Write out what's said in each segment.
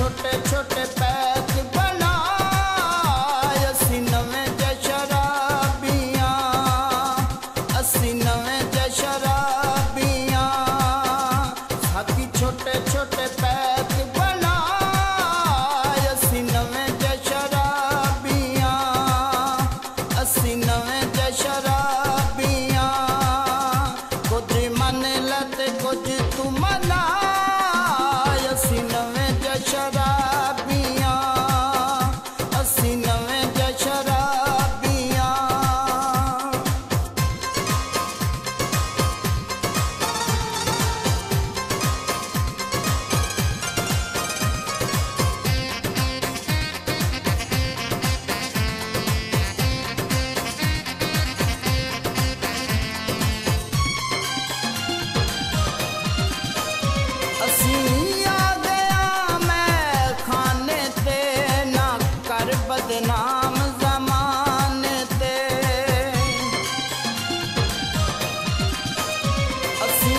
छोटे छोटे पैक बनाए, अस्सी नवे ज शराबियाँ, अस्सी नवे ज शराबियाँ, साथी छोटे छोटे पैक बनाए, अस्सी नवे ज शराबियाँ, अस्सी नवे ज शराबियाँ, कुछ मन लत कुछ तू मना, अस्सी नवे ज शराबियाँ, अस्सी नवे ज शराबियाँ। बदनाम ज़माने ते असी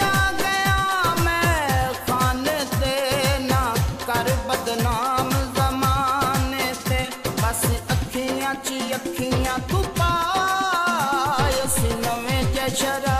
आ गया मैं खाने ते, ना कर बदनाम ज़माने ते, बस अखियाँ ची अखियाँ तू पाए, असी नवे ज शराबियाँ।